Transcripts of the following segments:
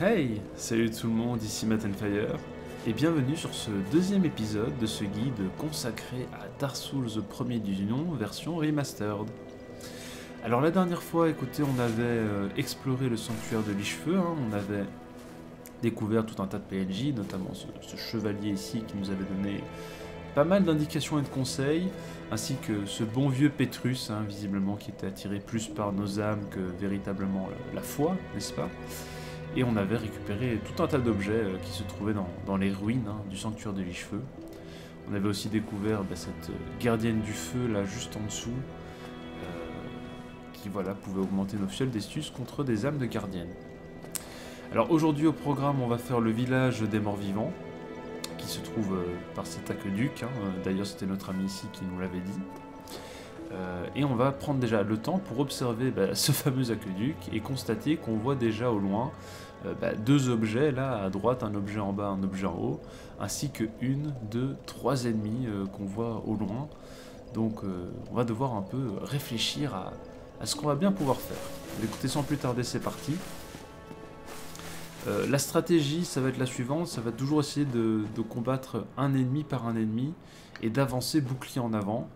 Hey, salut tout le monde, ici Mattenfire, et bienvenue sur ce deuxième épisode de ce guide consacré à Dark Souls 1er du nom, version remastered. Alors la dernière fois, écoutez, on avait exploré le sanctuaire de Lichefeu, hein, on avait découvert tout un tas de PNJ, notamment ce chevalier ici qui nous avait donné pas mal d'indications et de conseils, ainsi que ce bon vieux Petrus, hein, visiblement qui était attiré plus par nos âmes que véritablement la foi, n'est-ce pas? Et on avait récupéré tout un tas d'objets qui se trouvaient dans les ruines hein, du sanctuaire de Lichefeu. On avait aussi découvert cette gardienne du feu là juste en dessous, qui voilà pouvait augmenter nos fioles d'estus contre des âmes de gardienne. Alors aujourd'hui au programme on va faire le village des morts vivants, qui se trouve par cet aqueduc, hein. D'ailleurs c'était notre ami ici qui nous l'avait dit. Et on va prendre déjà le temps pour observer ce fameux aqueduc et constater qu'on voit déjà au loin deux objets, là à droite, un objet en bas, un objet en haut, ainsi que une, deux, trois ennemis qu'on voit au loin. Donc on va devoir un peu réfléchir à ce qu'on va bien pouvoir faire. Écoutez, sans plus tarder, c'est parti. La stratégie, ça va être la suivante, ça va toujours essayer de combattre un ennemi par un ennemi et d'avancer bouclier en avant.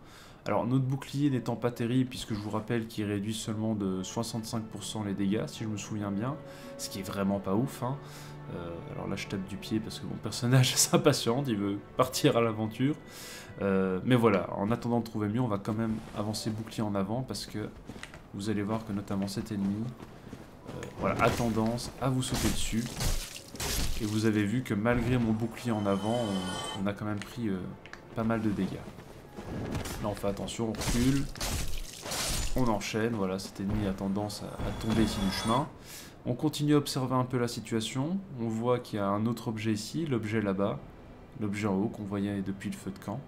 Alors notre bouclier n'étant pas terrible, puisque je vous rappelle qu'il réduit seulement de 65% les dégâts, si je me souviens bien, ce qui est vraiment pas ouf, hein. Alors là je tape du pied parce que mon personnage s'impatiente, il veut partir à l'aventure. Mais voilà, en attendant de trouver mieux, on va quand même avancer bouclier en avant, parce que vous allez voir que notamment cet ennemi a tendance à vous sauter dessus. Et vous avez vu que malgré mon bouclier en avant, on a quand même pris pas mal de dégâts. Là on fait attention, on recule, on enchaîne, voilà, cet ennemi a tendance à tomber ici du chemin. On continue à observer un peu la situation, on voit qu'il y a un autre objet ici, l'objet là-bas, l'objet en haut qu'on voyait depuis le feu de camp.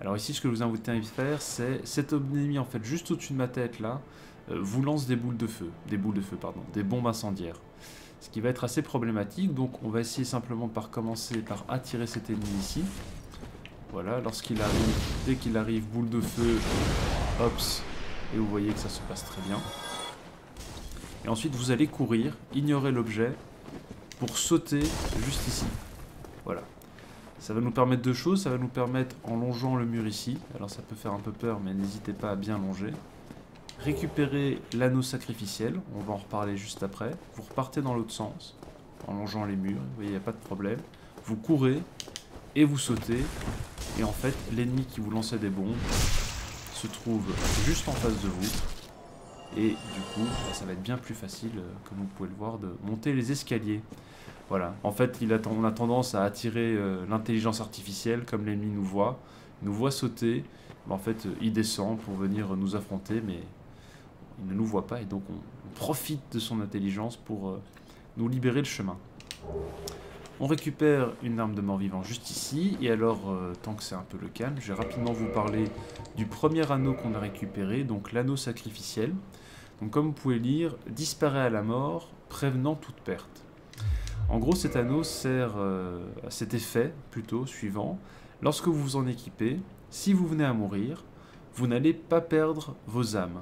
Alors ici ce que je vous invite à faire, c'est cet ennemi en fait juste au-dessus de ma tête là, vous lance des boules de feu, des bombes incendiaires. Ce qui va être assez problématique, donc on va essayer simplement par commencer par attirer cet ennemi ici. Voilà, lorsqu'il arrive, dès qu'il arrive, boule de feu, hops, et vous voyez que ça se passe très bien. Et ensuite, vous allez courir, ignorer l'objet, pour sauter juste ici. Voilà. Ça va nous permettre deux choses, ça va nous permettre, en longeant le mur ici, alors ça peut faire un peu peur, mais n'hésitez pas à bien longer, récupérer l'anneau sacrificiel, on va en reparler juste après, vous repartez dans l'autre sens, en longeant les murs, vous voyez, il n'y a pas de problème, vous courez, et vous sautez, et en fait l'ennemi qui vous lançait des bombes se trouve juste en face de vous, et du coup ça va être bien plus facile, comme vous pouvez le voir, de monter les escaliers. Voilà, en fait on a tendance à attirer l'intelligence artificielle, comme l'ennemi nous voit sauter, mais en fait il descend pour venir nous affronter, mais il ne nous voit pas, et donc on profite de son intelligence pour nous libérer le chemin. On récupère une arme de mort-vivant juste ici, et alors, tant que c'est un peu le calme, je vais rapidement vous parler du premier anneau qu'on a récupéré, donc l'anneau sacrificiel. Donc comme vous pouvez lire, disparaît à la mort, prévenant toute perte. En gros, cet anneau sert à cet effet, plutôt, suivant. Lorsque vous vous en équipez, si vous venez à mourir, vous n'allez pas perdre vos âmes.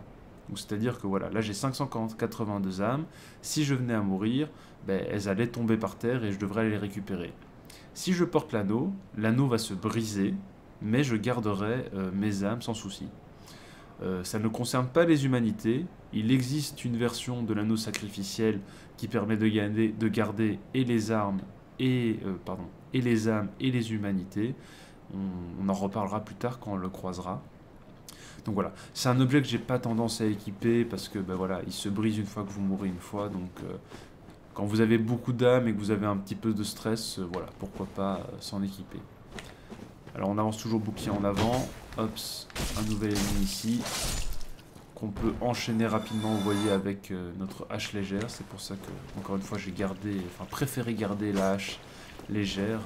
C'est-à-dire que voilà, là j'ai 582 âmes, si je venais à mourir, elles allaient tomber par terre et je devrais les récupérer. Si je porte l'anneau, l'anneau va se briser, mais je garderai mes âmes sans souci. Ça ne concerne pas les humanités, il existe une version de l'anneau sacrificiel qui permet de garder et les armes et les âmes et les humanités. On en reparlera plus tard quand on le croisera. Donc voilà, c'est un objet que j'ai pas tendance à équiper parce que voilà, il se brise une fois que vous mourrez une fois, donc quand vous avez beaucoup d'âme et que vous avez un petit peu de stress, voilà, pourquoi pas s'en équiper. Alors on avance toujours bouclier en avant, hops, un nouvel ennemi ici, qu'on peut enchaîner rapidement, vous voyez, avec notre hache légère, c'est pour ça que, encore une fois, j'ai gardé, enfin préféré garder la hache légère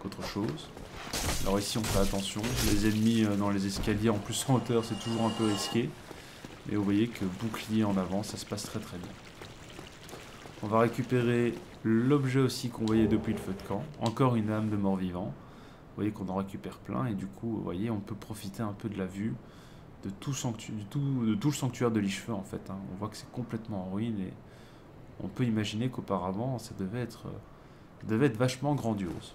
qu'autre chose. Alors ici on fait attention, les ennemis dans les escaliers, en plus en hauteur, c'est toujours un peu risqué. Mais vous voyez que bouclier en avant, ça se passe très très bien. On va récupérer l'objet aussi qu'on voyait depuis le feu de camp, encore une âme de mort-vivant. Vous voyez qu'on en récupère plein et du coup, vous voyez, on peut profiter un peu de la vue de tout le sanctuaire de Lichefeu en fait. Hein. On voit que c'est complètement en ruine et on peut imaginer qu'auparavant ça devait être vachement grandiose.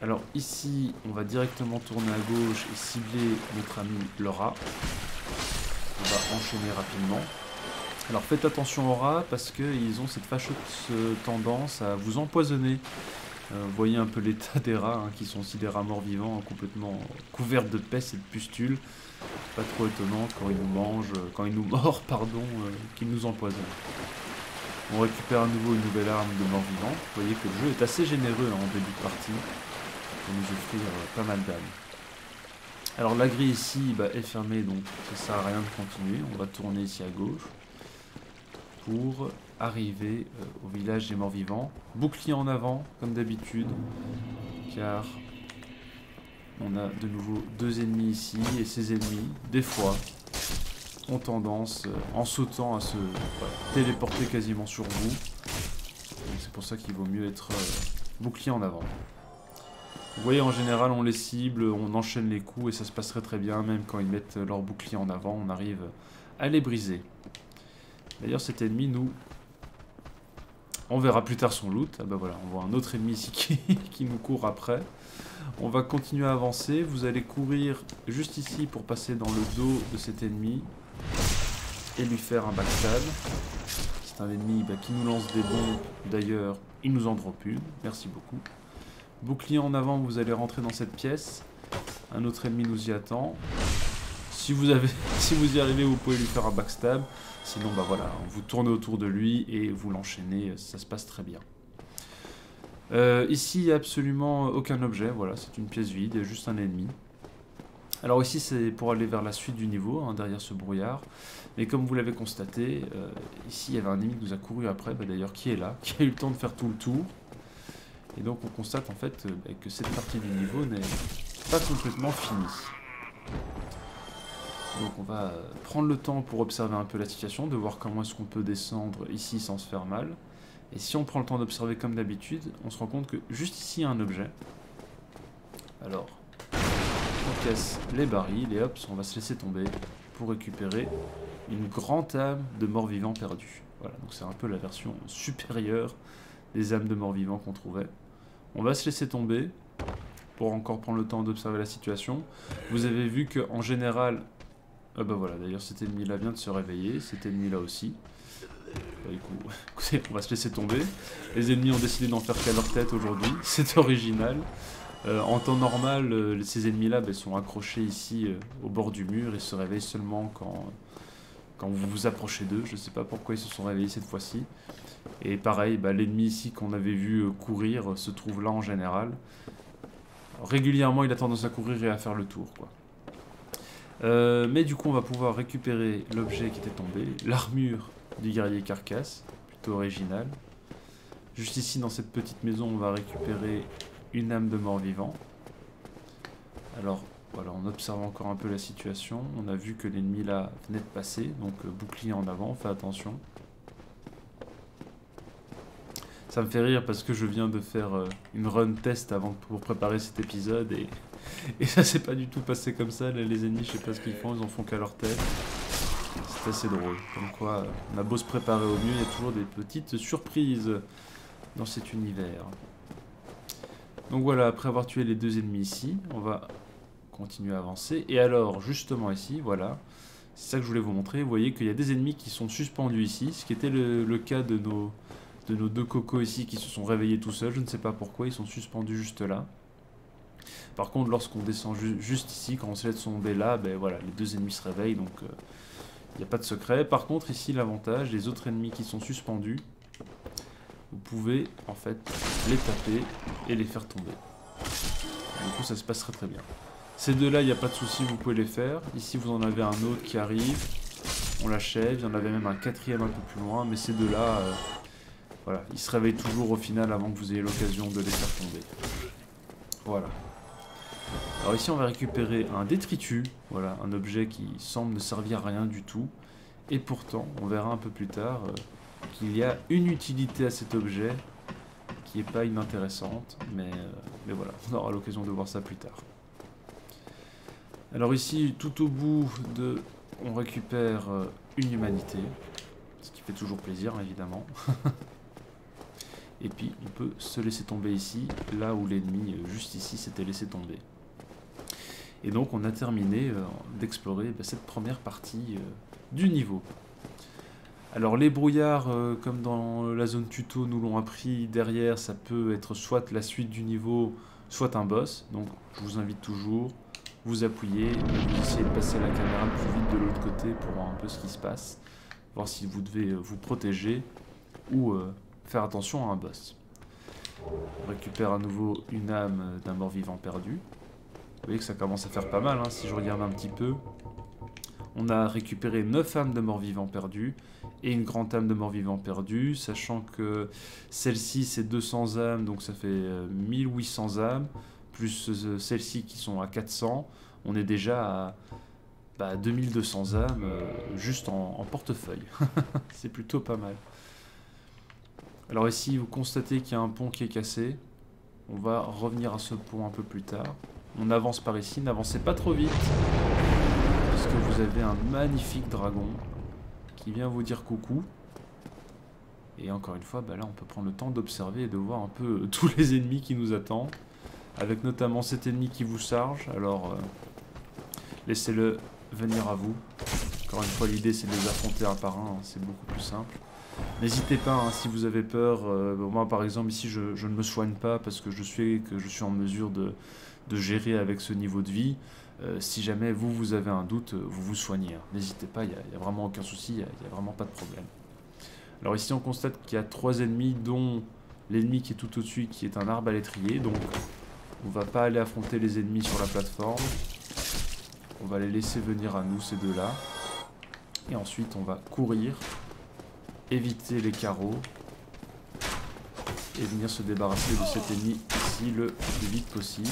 Alors ici, on va directement tourner à gauche et cibler notre ami Laura. On va enchaîner rapidement. Alors faites attention aux rats parce qu'ils ont cette fâcheuse tendance à vous empoisonner. Vous voyez un peu l'état des rats, hein, qui sont aussi des rats morts vivants, hein, complètement couverts de peste et de pustules. Pas trop étonnant quand ils nous mangent, quand ils nous mordent, pardon, qu'ils nous empoisonnent. On récupère à nouveau une nouvelle arme de mort vivant. Vous voyez que le jeu est assez généreux, hein, en début de partie, pour nous offrir pas mal d'âmes. Alors la grille ici, bah, est fermée, donc ça sert à rien de continuer. On va tourner ici à gauche pour arriver au village des morts vivants. Bouclier en avant, comme d'habitude, car on a de nouveau deux ennemis ici, et ces ennemis, des fois, ont tendance, en sautant, à se téléporter quasiment sur vous. C'est pour ça qu'il vaut mieux être bouclier en avant. Vous voyez, en général, on les cible, on enchaîne les coups, et ça se passe très bien, même quand ils mettent leur bouclier en avant, on arrive à les briser. D'ailleurs, cet ennemi, nous, on verra plus tard son loot. Ah bah voilà, on voit un autre ennemi ici qui nous court après. On va continuer à avancer. Vous allez courir juste ici pour passer dans le dos de cet ennemi et lui faire un backstab. C'est un ennemi qui nous lance des bombes. D'ailleurs, il nous en drop une. Merci beaucoup. Bouclier en avant, vous allez rentrer dans cette pièce. Un autre ennemi nous y attend. Si vous y arrivez, vous pouvez lui faire un backstab. Sinon, bah voilà, vous tournez autour de lui et vous l'enchaînez. Ça se passe très bien. Ici, il n'y a absolument aucun objet. Voilà, c'est une pièce vide, il y a juste un ennemi. Alors ici, c'est pour aller vers la suite du niveau, hein, derrière ce brouillard. Mais comme vous l'avez constaté, ici, il y avait un ennemi qui nous a couru après, bah, d'ailleurs, qui est là, qui a eu le temps de faire tout le tour. Et donc, on constate en fait que cette partie du niveau n'est pas complètement finie. Donc on va prendre le temps pour observer un peu la situation, de voir comment est-ce qu'on peut descendre ici sans se faire mal. Et si on prend le temps d'observer comme d'habitude, on se rend compte que juste ici il y a un objet. Alors, on casse les barils et hop, on va se laisser tomber pour récupérer une grande âme de mort-vivant perdue. Voilà, donc c'est un peu la version supérieure des âmes de mort-vivant qu'on trouvait. On va se laisser tomber pour encore prendre le temps d'observer la situation. Vous avez vu qu'en général... Ah bah voilà, d'ailleurs cet ennemi là vient de se réveiller, cet ennemi là aussi. Bah, du coup, écoutez, on va se laisser tomber. Les ennemis ont décidé d'en faire qu'à leur tête aujourd'hui, c'est original. En temps normal, ces ennemis là sont accrochés ici au bord du mur et se réveillent seulement quand vous vous approchez d'eux. Je sais pas pourquoi ils se sont réveillés cette fois-ci. Et pareil, bah, l'ennemi ici qu'on avait vu courir se trouve là en général. Régulièrement il a tendance à courir et à faire le tour, quoi. Mais du coup on va pouvoir récupérer l'objet qui était tombé, l'armure du guerrier carcasse, plutôt original. Juste ici dans cette petite maison on va récupérer une âme de mort vivant. Alors voilà, on observe encore un peu la situation, on a vu que l'ennemi là venait de passer, donc bouclier en avant, fais attention. Ça me fait rire parce que je viens de faire une run test avant pour préparer cet épisode et ça s'est pas du tout passé comme ça. Là, les ennemis, je sais pas ce qu'ils font, ils en font qu'à leur tête. C'est assez drôle. Comme quoi, on a beau se préparer au mieux, il y a toujours des petites surprises dans cet univers. Donc voilà, après avoir tué les deux ennemis ici, on va continuer à avancer. Et alors, justement ici, voilà, c'est ça que je voulais vous montrer. Vous voyez qu'il y a des ennemis qui sont suspendus ici, ce qui était le cas de nos deux cocos ici qui se sont réveillés tout seuls. Je ne sais pas pourquoi, ils sont suspendus juste là. Par contre, lorsqu'on descend juste ici, quand on se laisse tomber là, ben voilà, les deux ennemis se réveillent, donc il n'y a pas de secret. Par contre, ici, l'avantage, les autres ennemis qui sont suspendus, vous pouvez en fait les taper et les faire tomber. Du coup, ça se passe très bien. Ces deux-là, il n'y a pas de souci, vous pouvez les faire. Ici, vous en avez un autre qui arrive, on l'achève. Il y en avait même un quatrième un peu plus loin, mais ces deux-là... Voilà, ils se réveillent toujours au final avant que vous ayez l'occasion de les faire tomber. Voilà. Alors ici on va récupérer un détritus, voilà, un objet qui semble ne servir à rien du tout. Et pourtant, on verra un peu plus tard qu'il y a une utilité à cet objet qui n'est pas inintéressante, mais voilà, on aura l'occasion de voir ça plus tard. Alors ici, tout au bout, on récupère une humanité. fait toujours plaisir, évidemment. Et puis on peut se laisser tomber ici, là où l'ennemi juste ici s'était laissé tomber. Et donc on a terminé d'explorer cette première partie du niveau. Alors les brouillards, comme dans la zone tuto nous l'ont appris, derrière ça peut être soit la suite du niveau, soit un boss. Donc je vous invite toujours, vous appuyez, vous essayez de passer la caméra plus vite de l'autre côté pour voir un peu ce qui se passe. Voir si vous devez vous protéger ou faire attention à un boss. On récupère à nouveau une âme d'un mort-vivant perdu. Vous voyez que ça commence à faire pas mal, hein, si je regarde un petit peu. On a récupéré 9 âmes de mort-vivant perdu et une grande âme de mort-vivant perdu, sachant que celle-ci c'est 200 âmes, donc ça fait 1800 âmes, plus celles-ci qui sont à 400, on est déjà à 2200 âmes juste en portefeuille. C'est plutôt pas mal. Alors ici, vous constatez qu'il y a un pont qui est cassé. On va revenir à ce pont un peu plus tard. On avance par ici, n'avancez pas trop vite. Parce que vous avez un magnifique dragon qui vient vous dire coucou. Et encore une fois, là on peut prendre le temps d'observer et de voir un peu tous les ennemis qui nous attendent. Avec notamment cet ennemi qui vous charge. Alors laissez-le venir à vous. Encore une fois, l'idée c'est de les affronter un par un, hein. C'est beaucoup plus simple. N'hésitez pas, hein, si vous avez peur, moi par exemple ici je ne me soigne pas parce que je suis en mesure de gérer avec ce niveau de vie. Si jamais vous avez un doute, vous vous soignez. Hein. N'hésitez pas, il n'y a vraiment aucun souci, il n'y a vraiment pas de problème. Alors ici on constate qu'il y a 3 ennemis, dont l'ennemi qui est tout au-dessus qui est un arbalétrier. Donc on ne va pas aller affronter les ennemis sur la plateforme. On va les laisser venir à nous, ces deux-là. Et ensuite on va courir. Éviter les carreaux et venir se débarrasser de cet ennemi ici le plus vite possible.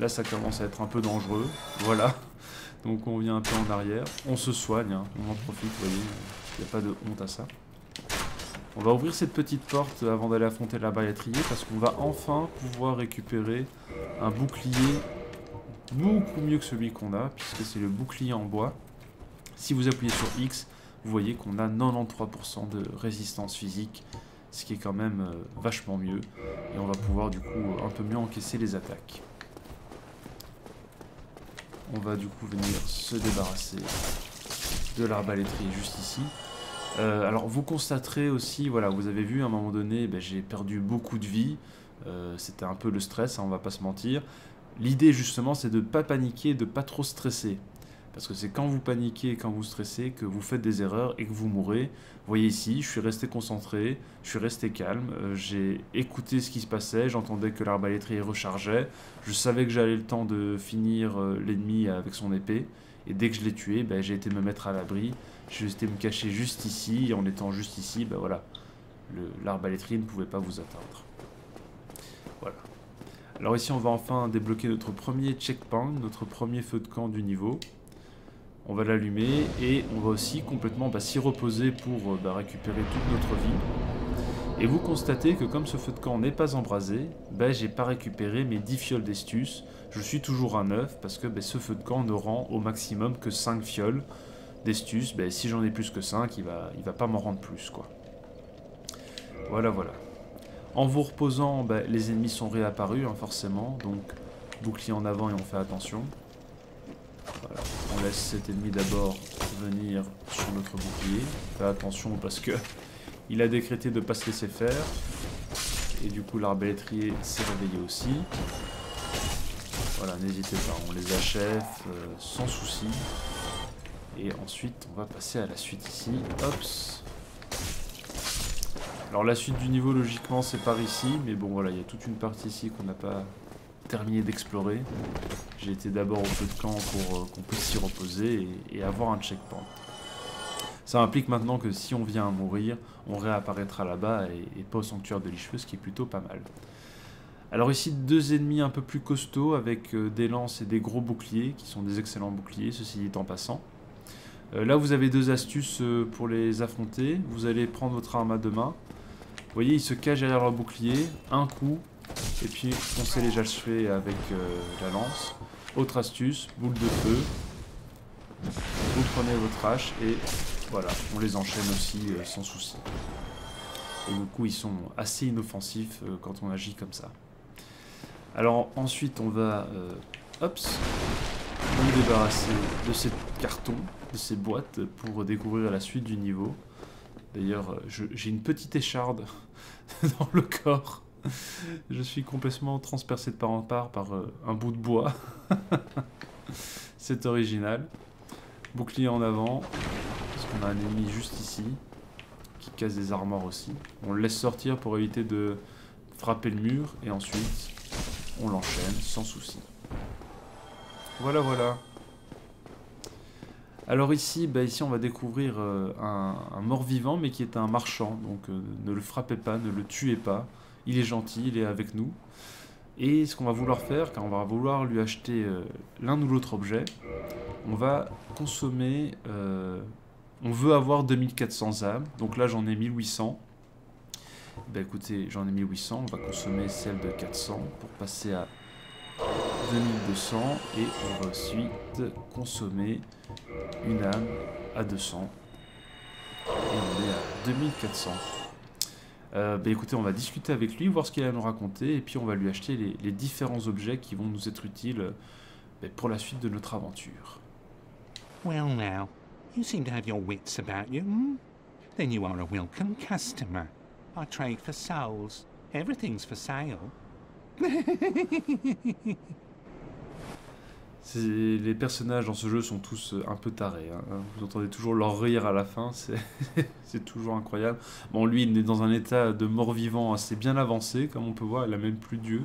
Là ça commence à être un peu dangereux, voilà, donc on vient un peu en arrière, on se soigne, hein. On en profite, vous voyez, il n'y a pas de honte à ça. On va ouvrir cette petite porte avant d'aller affronter la l'arbalétrier parce qu'on va enfin pouvoir récupérer un bouclier beaucoup mieux que celui qu'on a, puisque c'est le bouclier en bois. Si vous appuyez sur X, vous voyez qu'on a 93% de résistance physique, ce qui est quand même vachement mieux. Et on va pouvoir du coup un peu mieux encaisser les attaques. On va du coup venir se débarrasser de l'arbalétrier juste ici. Alors vous constaterez aussi, voilà, vous avez vu à un moment donné, j'ai perdu beaucoup de vie. C'était un peu le stress, hein, on va pas se mentir. L'idée justement c'est de ne pas paniquer, de ne pas trop stresser. Parce que c'est quand vous paniquez et quand vous stressez que vous faites des erreurs et que vous mourrez. Vous voyez ici, je suis resté concentré, je suis resté calme, j'ai écouté ce qui se passait, j'entendais que l'arbalétrier rechargeait, je savais que j'allais le temps de finir l'ennemi avec son épée, et dès que je l'ai tué, j'ai été me mettre à l'abri, j'ai été me cacher juste ici, et en étant juste ici, voilà, l'arbalétrier ne pouvait pas vous atteindre. Voilà. Alors ici on va enfin débloquer notre premier checkpoint, notre premier feu de camp du niveau. On va l'allumer et on va aussi complètement s'y reposer pour récupérer toute notre vie. Et vous constatez que comme ce feu de camp n'est pas embrasé, j'ai pas récupéré mes 10 fioles d'estus. Je suis toujours à 9 parce que ce feu de camp ne rend au maximum que 5 fioles d'estus. Si j'en ai plus que 5, il va pas m'en rendre plus, quoi. Voilà, voilà. En vous reposant, les ennemis sont réapparus, hein, forcément. Donc, bouclier en avant et on fait attention. Voilà. On laisse cet ennemi d'abord venir sur notre bouclier. Fais attention parce que il a décrété de ne pas se laisser faire. Et du coup l'arbalétrier s'est réveillé aussi. Voilà, n'hésitez pas, on les achève sans souci. Et ensuite on va passer à la suite ici. Hops. Alors la suite du niveau logiquement c'est par ici, mais bon voilà, il y a toute une partie ici qu'on n'a pas terminé d'explorer. J'ai été d'abord au feu de camp pour qu'on puisse s'y reposer et avoir un checkpoint. Ça implique maintenant que si on vient à mourir, on réapparaîtra là-bas et pas au sanctuaire de Lichefeu, ce qui est plutôt pas mal. Alors ici, 2 ennemis un peu plus costauds avec des lances et des gros boucliers, qui sont des excellents boucliers, ceci dit en passant. Là, vous avez 2 astuces pour les affronter. Vous allez prendre votre arme à 2 mains. Vous voyez, ils se cachent derrière leur bouclier. Un coup. Et puis on sait les achever avec la lance. Autre astuce, boule de feu. Vous prenez votre hache et Voilà, on les enchaîne aussi sans souci. Et du coup, ils sont assez inoffensifs quand on agit comme ça. Alors ensuite, on va nous débarrasser de ces cartons, de ces boîtes, pour découvrir la suite du niveau. D'ailleurs, j'ai une petite écharde dans le corps. Je suis complètement transpercé de part en part par un bout de bois. C'est original. Bouclier en avant, parce qu'on a un ennemi juste ici, qui casse des armoires aussi. On le laisse sortir pour éviter de frapper le mur, et ensuite, on l'enchaîne sans souci. Voilà, voilà. Alors ici, on va découvrir un mort-vivant, mais qui est un marchand. Donc ne le frappez pas, ne le tuez pas. Il est gentil, il est avec nous. Et ce qu'on va vouloir faire, car on va vouloir lui acheter l'un ou l'autre objet, on va consommer... on veut avoir 2400 âmes. Donc là, j'en ai 1800. Écoutez, j'en ai 1800. On va consommer celle de 400 pour passer à... 2200, et on va ensuite consommer une âme à 200 et on est à 2400. Écoutez, on va discuter avec lui, voir ce qu'il a à nous raconter, et puis on va lui acheter les différents objets qui vont nous être utiles pour la suite de notre aventure. Well now, you seem to have your wits about you. Hmm? Then you are a welcome customer. I trade for souls. Everything's for sale. Les personnages dans ce jeu sont tous un peu tarés, hein. Vous entendez toujours leur rire à la fin, c'est toujours incroyable. Bon, lui il est dans un état de mort-vivant assez bien avancé, comme on peut voir, il a même plus Dieu.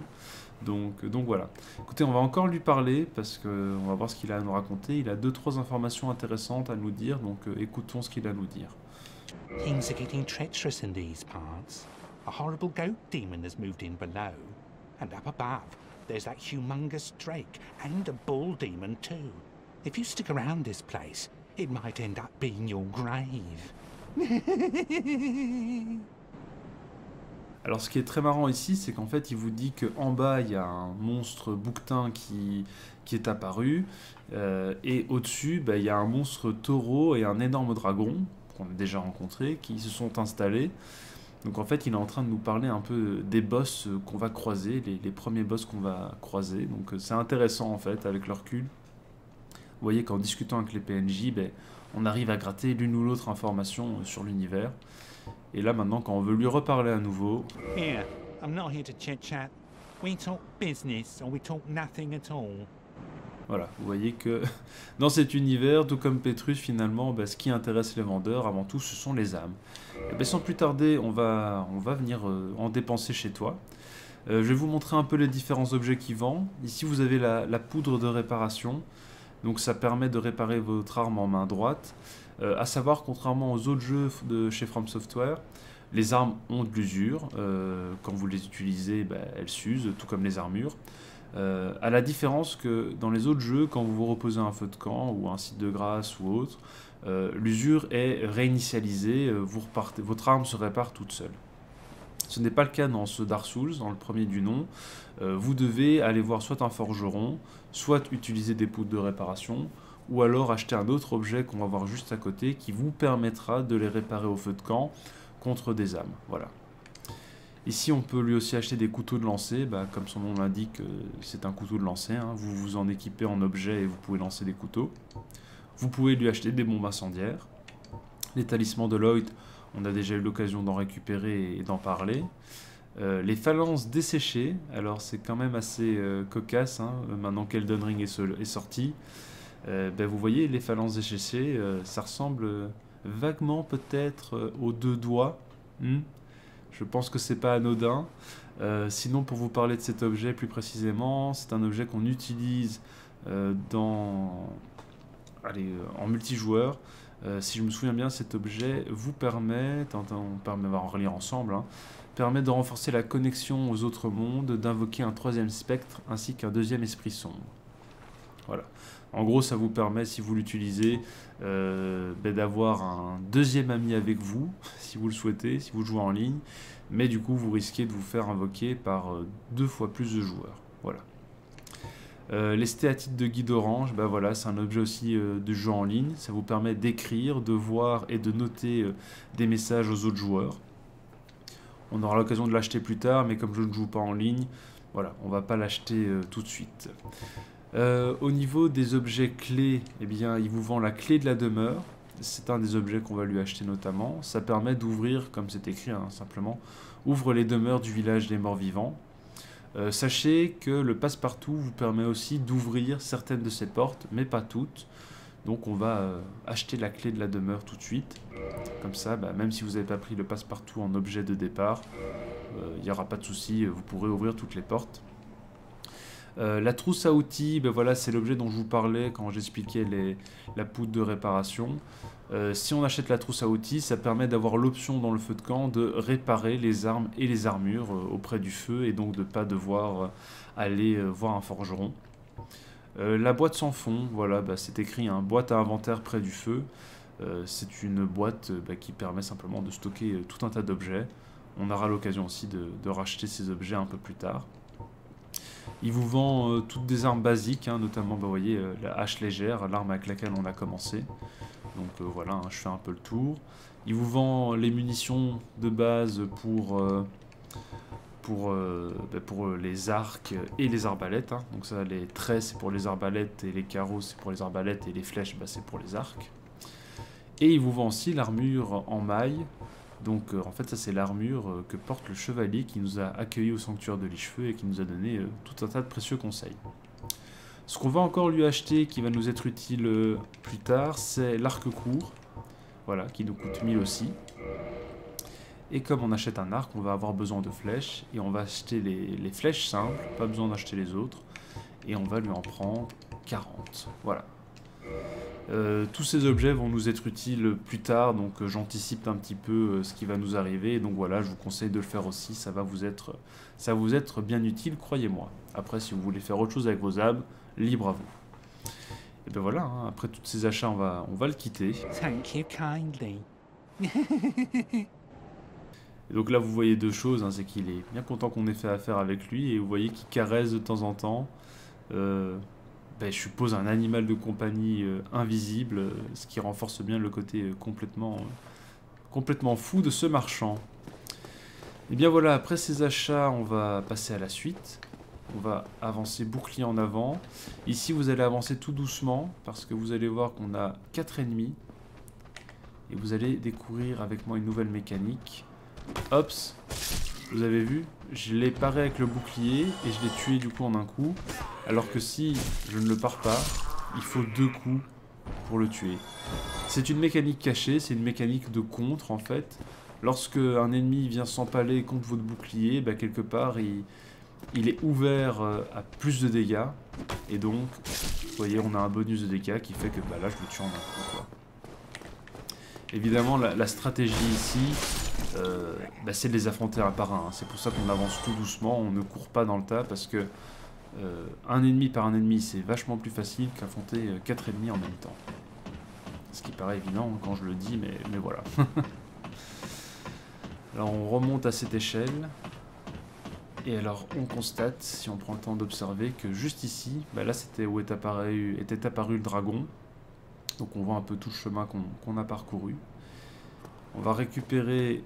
Donc voilà. Écoutez, on va encore lui parler, parce qu'on va voir ce qu'il a à nous raconter. Il a 2-3 informations intéressantes à nous dire, donc écoutons ce qu'il a à nous dire. Things are getting treacherous in these parts. A horrible goat demon has moved in below. And up above, there's that humongous drake and a bull demon too. If you stick around this place, it might end up being your grave. Alors ce qui est très marrant ici, c'est qu'en fait il vous dit qu'en bas il y a un monstre bouquetin qui est apparu, et au-dessus il y a un monstre taureau et un énorme dragon, qu'on a déjà rencontré, qui se sont installés. Donc en fait, il est en train de nous parler un peu des boss qu'on va croiser, les premiers boss qu'on va croiser. Donc c'est intéressant en fait, avec le recul. Vous voyez qu'en discutant avec les PNJ, on arrive à gratter l'une ou l'autre information sur l'univers. Et là maintenant, quand on veut lui reparler à nouveau... Here, I'm not here to chit-chat. We talk business or we talk nothing at all. Voilà, vous voyez que dans cet univers, tout comme Petrus, finalement, ce qui intéresse les vendeurs, avant tout, ce sont les âmes. Et sans plus tarder, on va venir en dépenser chez toi. Je vais vous montrer un peu les différents objets qui vendent. Ici, vous avez la poudre de réparation. Donc, ça permet de réparer votre arme en main droite. À savoir, contrairement aux autres jeux de chez FromSoftware, les armes ont de l'usure. Quand vous les utilisez, elles s'usent, tout comme les armures. À la différence que dans les autres jeux, quand vous vous reposez à un feu de camp ou un site de grâce ou autre, l'usure est réinitialisée, votre arme se répare toute seule. Ce n'est pas le cas dans ce Dark Souls, dans le premier du nom. Vous devez aller voir soit un forgeron, soit utiliser des poudres de réparation, ou alors acheter un autre objet qu'on va voir juste à côté qui vous permettra de les réparer au feu de camp contre des âmes. Voilà. Ici, on peut lui aussi acheter des couteaux de lancer. Comme son nom l'indique, c'est un couteau de lancer, hein. Vous vous en équipez en objet et vous pouvez lancer des couteaux. Vous pouvez lui acheter des bombes incendiaires. Les talismans de Lloyd, on a déjà eu l'occasion d'en récupérer et d'en parler. Les phalanges desséchées, alors c'est quand même assez cocasse, hein, maintenant qu'Elden Ring est sorti. Vous voyez, les phalanges desséchées, ça ressemble vaguement peut-être aux deux doigts. Je pense que c'est pas anodin. Sinon, pour vous parler de cet objet plus précisément, c'est un objet qu'on utilise en multijoueur. Si je me souviens bien, cet objet vous permet, on va en relire ensemble, hein, permet de renforcer la connexion aux autres mondes, d'invoquer un troisième spectre ainsi qu'un deuxième esprit sombre. Voilà. En gros, ça vous permet, si vous l'utilisez, d'avoir un deuxième ami avec vous, si vous le souhaitez, si vous jouez en ligne. Mais du coup, vous risquez de vous faire invoquer par 2 fois plus de joueurs. Voilà. Les stéatites de Guide Orange, bah voilà, c'est un objet aussi de jeu en ligne. Ça vous permet d'écrire, de voir et de noter des messages aux autres joueurs. On aura l'occasion de l'acheter plus tard, mais comme je ne joue pas en ligne, voilà, on va pas l'acheter tout de suite. Au niveau des objets clés, eh bien, il vous vend la clé de la demeure. C'est un des objets qu'on va lui acheter notamment. Ça permet d'ouvrir, comme c'est écrit hein, simplement, ouvre les demeures du village des morts-vivants. Sachez que le passe-partout vous permet aussi d'ouvrir certaines de ces portes, mais pas toutes. Donc on va acheter la clé de la demeure tout de suite. Comme ça, bah, même si vous n'avez pas pris le passe-partout en objet de départ, il n'y aura pas de souci, vous pourrez ouvrir toutes les portes. La trousse à outils, ben voilà, c'est l'objet dont je vous parlais quand j'expliquais la poudre de réparation. Si on achète la trousse à outils, ça permet d'avoir l'option dans le feu de camp de réparer les armes et les armures auprès du feu et donc de ne pas devoir aller voir un forgeron. La boîte sans fond, voilà, ben c'est écrit hein, boîte à inventaire près du feu. C'est une boîte qui permet simplement de stocker tout un tas d'objets. On aura l'occasion aussi de racheter ces objets un peu plus tard. Il vous vend toutes des armes basiques, hein, notamment bah, vous voyez, la hache légère, l'arme avec laquelle on a commencé. Donc voilà, hein, je fais un peu le tour. Il vous vend les munitions de base pour les arcs et les arbalètes. Hein. Donc ça, les traits c'est pour les arbalètes, et les carreaux c'est pour les arbalètes, et les flèches bah, c'est pour les arcs. Et il vous vend aussi l'armure en maille. Donc en fait ça c'est l'armure que porte le chevalier qui nous a accueillis au sanctuaire de Lichefeu et qui nous a donné tout un tas de précieux conseils. Ce qu'on va encore lui acheter qui va nous être utile plus tard, c'est l'arc court, voilà, qui nous coûte 1000 aussi. Et comme on achète un arc, on va avoir besoin de flèches et on va acheter les flèches simples, pas besoin d'acheter les autres. Et on va lui en prendre 40, voilà. Tous ces objets vont nous être utiles plus tard, donc j'anticipe un petit peu ce qui va nous arriver, et donc voilà, je vous conseille de le faire aussi, ça va vous être bien utile, croyez-moi. Après, si vous voulez faire autre chose avec vos âmes, libre à vous. Et ben voilà, hein, après tous ces achats, on va le quitter. Thank you kindly. Et donc là, vous voyez deux choses, hein, c'est qu'il est bien content qu'on ait fait affaire avec lui, et vous voyez qu'il caresse de temps en temps. Ben, je suppose un animal de compagnie invisible, ce qui renforce bien le côté complètement fou de ce marchand. Et bien voilà, après ces achats, on va passer à la suite. On va avancer bouclier en avant. Ici, vous allez avancer tout doucement, parce que vous allez voir qu'on a 4 ennemis. Et vous allez découvrir avec moi une nouvelle mécanique. Hops, vous avez vu, je l'ai paré avec le bouclier, et je l'ai tué du coup en un coup. Alors que si je ne le pars pas, il faut 2 coups pour le tuer. C'est une mécanique cachée, c'est une mécanique de contre en fait. Lorsque un ennemi vient s'empaler contre votre bouclier, bah, quelque part il est ouvert à plus de dégâts. Et donc, vous voyez, on a un bonus de dégâts qui fait que bah, là je le tue en un coup, quoi. Évidemment, la stratégie ici, bah, c'est de les affronter un par un. Hein. C'est pour ça qu'on avance tout doucement, on ne court pas dans le tas parce que un ennemi par un ennemi, c'est vachement plus facile qu'affronter 4 ennemis en même temps. Ce qui paraît évident quand je le dis, mais voilà. Alors on remonte à cette échelle. Et alors on constate, si on prend le temps d'observer, que juste ici, bah là c'était où était apparu le dragon. Donc on voit un peu tout le chemin qu'on a parcouru. On va récupérer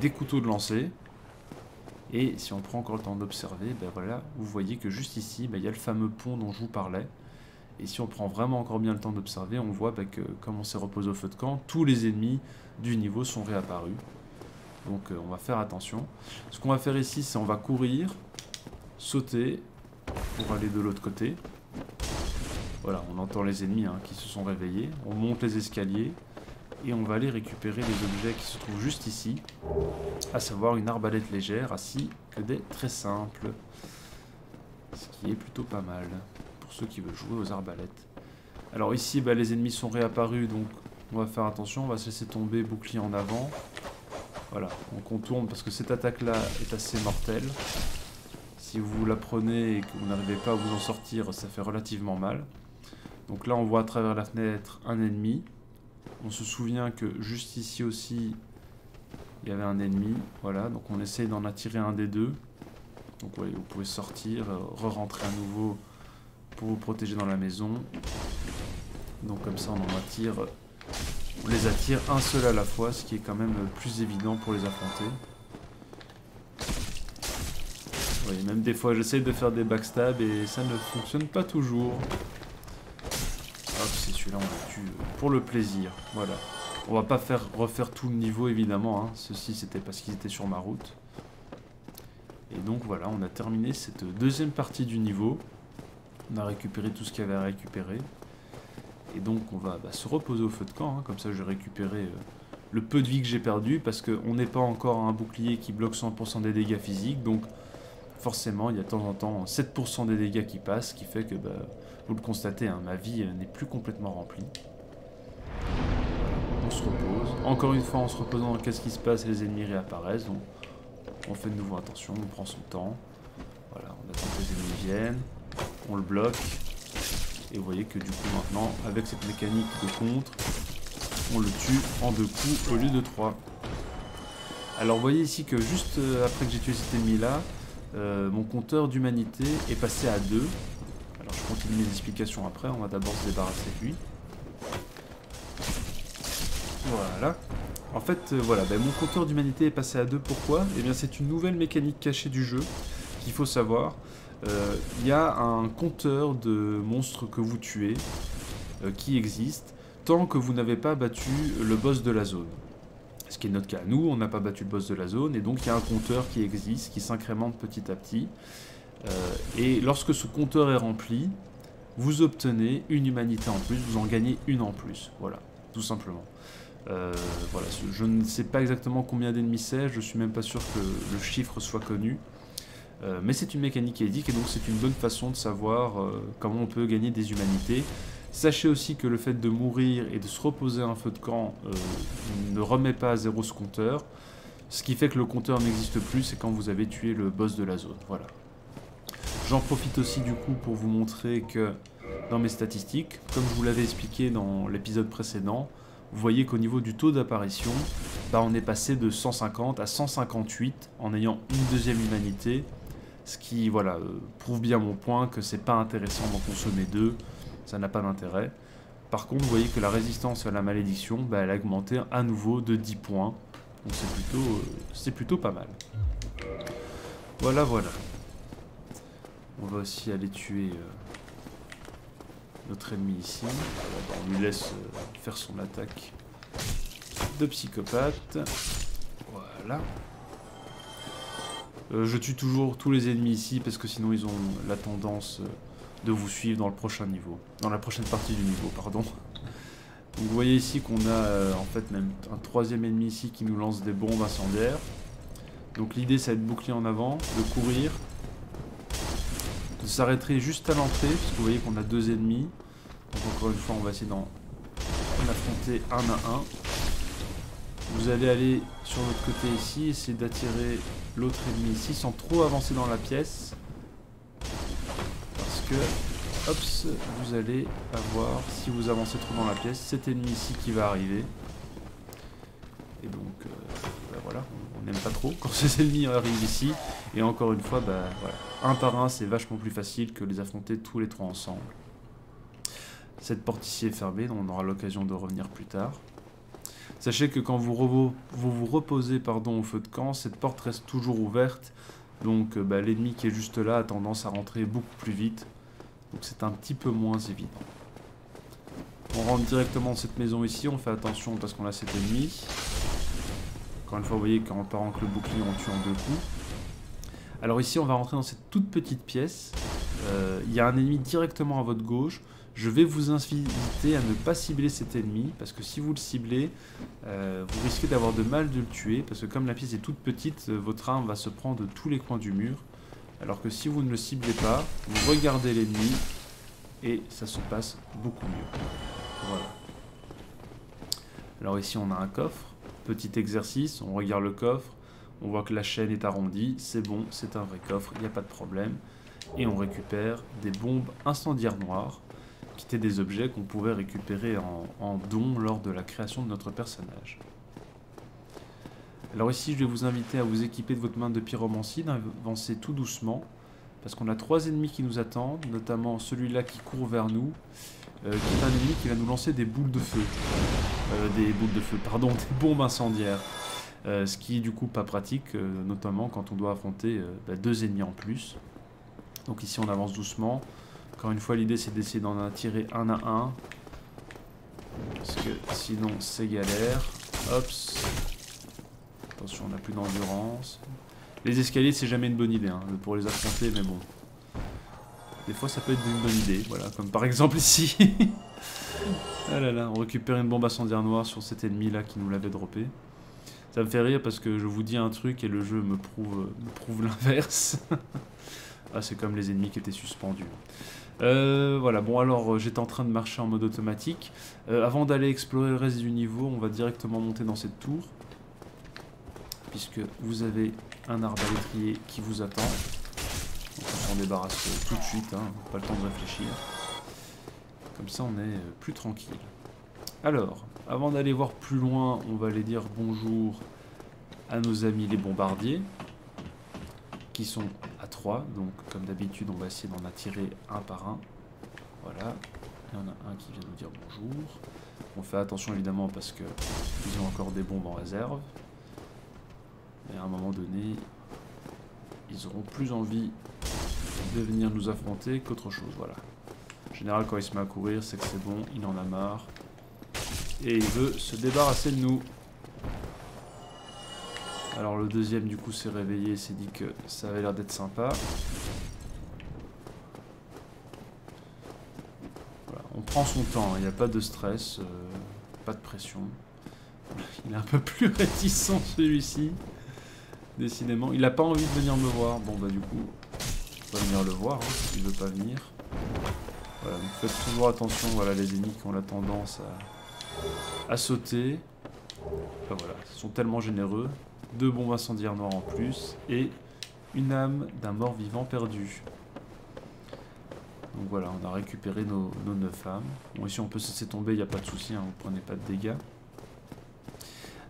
des couteaux de lancer. Et si on prend encore le temps d'observer, ben voilà, vous voyez que juste ici, ben, y a le fameux pont dont je vous parlais. Et si on prend vraiment encore bien le temps d'observer, on voit ben, que comme on s'est reposé au feu de camp, tous les ennemis du niveau sont réapparus. Donc on va faire attention. Ce qu'on va faire ici, c'est on va courir, sauter pour aller de l'autre côté. Voilà, on entend les ennemis hein, qui se sont réveillés. On monte les escaliers. Et on va aller récupérer les objets qui se trouvent juste ici, à savoir une arbalète légère, ainsi que des très simples. Ce qui est plutôt pas mal, pour ceux qui veulent jouer aux arbalètes. Alors ici, bah, les ennemis sont réapparus, donc on va faire attention, on va se laisser tomber, bouclier en avant. Voilà, on contourne parce que cette attaque-là est assez mortelle. Si vous la prenez et que vous n'arrivez pas à vous en sortir, ça fait relativement mal. Donc là, on voit à travers la fenêtre un ennemi. On se souvient que juste ici aussi, il y avait un ennemi. Voilà, donc on essaye d'en attirer un des deux. Donc ouais, vous pouvez sortir, re-rentrer à nouveau pour vous protéger dans la maison. Donc comme ça on les attire un seul à la fois, ce qui est quand même plus évident pour les affronter. Oui, même des fois j'essaye de faire des backstabs et ça ne fonctionne pas toujours. Hop, c'est celui-là, on le tue pour le plaisir, voilà. On va pas refaire tout le niveau évidemment, hein. Ceci c'était parce qu'ils étaient sur ma route. Et donc voilà, on a terminé cette deuxième partie du niveau. On a récupéré tout ce qu'il y avait à récupérer. Et donc on va se reposer au feu de camp, hein. Comme ça je vais récupérer le peu de vie que j'ai perdu, parce qu'on n'est pas encore à un bouclier qui bloque 100% des dégâts physiques, donc forcément il y a de temps en temps 7% des dégâts qui passent, ce qui fait que vous le constatez, hein, ma vie n'est plus complètement remplie. On se repose. Encore une fois, en se reposant, qu'est-ce qui se passe? Les ennemis réapparaissent, donc on fait de nouveau attention, on prend son temps. Voilà, on attend que les ennemis viennent, on le bloque. Et vous voyez que du coup maintenant, avec cette mécanique de contre, on le tue en 2 coups au lieu de 3. Alors vous voyez ici que juste après que j'ai tué cet ennemi là, mon compteur d'humanité est passé à 2. Alors je continue mes explications après, on va d'abord se débarrasser de lui. Voilà. En fait, voilà, mon compteur d'humanité est passé à 2. Pourquoi? Eh bien c'est une nouvelle mécanique cachée du jeu qu'il faut savoir. Il y a un compteur de monstres que vous tuez qui existe tant que vous n'avez pas battu le boss de la zone. Ce qui est notre cas, nous, on n'a pas battu le boss de la zone, et donc il y a un compteur qui existe, qui s'incrémente petit à petit. Et lorsque ce compteur est rempli, vous obtenez une humanité en plus, vous en gagnez une en plus, voilà, tout simplement. Voilà, je ne sais pas exactement combien d'ennemis c'est, je suis même pas sûr que le chiffre soit connu. Mais c'est une mécanique qui est dite, et donc c'est une bonne façon de savoir comment on peut gagner des humanités. Sachez aussi que le fait de mourir et de se reposer à un feu de camp ne remet pas à zéro ce compteur. Ce qui fait que le compteur n'existe plus, c'est quand vous avez tué le boss de la zone. Voilà. J'en profite aussi du coup pour vous montrer que dans mes statistiques, comme je vous l'avais expliqué dans l'épisode précédent, vous voyez qu'au niveau du taux d'apparition, on est passé de 150 à 158 en ayant une deuxième humanité. Ce qui, voilà, prouve bien mon point que c'est pas intéressant d'en consommer 2, ça n'a pas d'intérêt. Par contre, vous voyez que la résistance à la malédiction, elle a augmenté à nouveau de 10 points. Donc c'est plutôt pas mal. Voilà, voilà. On va aussi aller tuer notre ennemi ici. On lui laisse faire son attaque de psychopathe. Voilà. Je tue toujours tous les ennemis ici parce que sinon ils ont la tendance de vous suivre dans le prochain niveau, dans la prochaine partie du niveau, pardon. Donc vous voyez ici qu'on a en fait même un troisième ennemi ici qui nous lance des bombes incendiaires. Donc l'idée c'est de boucler en avant, de courir, de s'arrêter juste à l'entrée parce que vous voyez qu'on a 2 ennemis. Donc encore une fois on va essayer d'en affronter un à un. Vous allez aller sur l'autre côté ici, essayer d'attirer l'autre ennemi ici sans trop avancer dans la pièce. Parce que, hop, vous allez avoir, si vous avancez trop dans la pièce, cet ennemi ici qui va arriver. Et donc, voilà, on n'aime pas trop quand ces ennemis arrivent ici. Et encore une fois, voilà, un par un, c'est vachement plus facile que les affronter tous les 3 ensemble. Cette porte ici est fermée, donc on aura l'occasion de revenir plus tard. Sachez que quand vous reposez au feu de camp, cette porte reste toujours ouverte. Donc l'ennemi qui est juste là a tendance à rentrer beaucoup plus vite. Donc c'est un petit peu moins évident. On rentre directement dans cette maison ici, on fait attention parce qu'on a cet ennemi. Encore une fois, vous voyez qu'en parant que le bouclier, on tue en 2 coups. Alors ici, on va rentrer dans cette toute petite pièce. Il y a un ennemi directement à votre gauche. Je vais vous inviter à ne pas cibler cet ennemi, parce que si vous le ciblez, vous risquez d'avoir de mal de le tuer, parce que comme la pièce est toute petite, votre arme va se prendre de tous les coins du mur, alors que si vous ne le ciblez pas, vous regardez l'ennemi, et ça se passe beaucoup mieux. Voilà. Alors ici on a un coffre, petit exercice, on regarde le coffre, on voit que la chaîne est arrondie, c'est bon, c'est un vrai coffre, il n'y a pas de problème, et on récupère des bombes incendiaires noires, qui étaient des objets qu'on pouvait récupérer en don lors de la création de notre personnage. Alors ici, je vais vous inviter à vous équiper de votre main de pyromancie, d'avancer tout doucement, Parce qu'on a trois ennemis qui nous attendent, notamment celui-là qui court vers nous, qui est un ennemi qui va nous lancer des boules de feu. Des bombes incendiaires. Ce qui est du coup pas pratique, notamment quand on doit affronter deux ennemis en plus. Donc ici on avance doucement. Encore une fois, l'idée c'est d'essayer d'en attirer un à un. Parce que sinon c'est galère. Hops. Attention, on n'a plus d'endurance. Les escaliers, c'est jamais une bonne idée hein, pour les affronter, mais bon. Des fois, ça peut être une bonne idée, voilà, comme par exemple ici. Ah là là, on récupère une bombe incendiaire noire sur cet ennemi-là qui nous l'avait droppé. Ça me fait rire parce que je vous dis un truc et le jeu me prouve l'inverse. Ah, c'est comme les ennemis qui étaient suspendus. Voilà, bon alors j'étais en train de marcher en mode automatique. Avant d'aller explorer le reste du niveau, on va directement monter dans cette tour. Puisque vous avez un arbalétrier qui vous attend. Donc on s'en débarrasse tout de suite, hein, pas le temps de réfléchir. Comme ça on est plus tranquille. Alors, avant d'aller voir plus loin, on va aller dire bonjour à nos amis les bombardiers. Qui sont à 3, donc comme d'habitude on va essayer d'en attirer un par un. Voilà, il y en a un qui vient nous dire bonjour. On fait attention évidemment parce que ils ont encore des bombes en réserve. Et à un moment donné, ils auront plus envie de venir nous affronter qu'autre chose, voilà. En général, quand il se met à courir, c'est que c'est bon, il en a marre. Et il veut se débarrasser de nous. Alors le deuxième, du coup, s'est réveillé, s'est dit que ça avait l'air d'être sympa. Voilà, on prend son temps, il n'y a pas de stress, pas de pression. Il est un peu plus réticent, celui-ci. Décidément, il n'a pas envie de venir me voir. Bon bah du coup, on va venir le voir, hein, s'il ne veut pas venir. Voilà, donc faites toujours attention, voilà, les ennemis qui ont la tendance à sauter. Enfin, voilà, ils sont tellement généreux. 2 bombes incendiaires noires en plus, et une âme d'un mort vivant perdu. Donc voilà, on a récupéré nos 9 âmes. Bon ici on peut se laisser tomber, il n'y a pas de souci, hein, vous prenez pas de dégâts.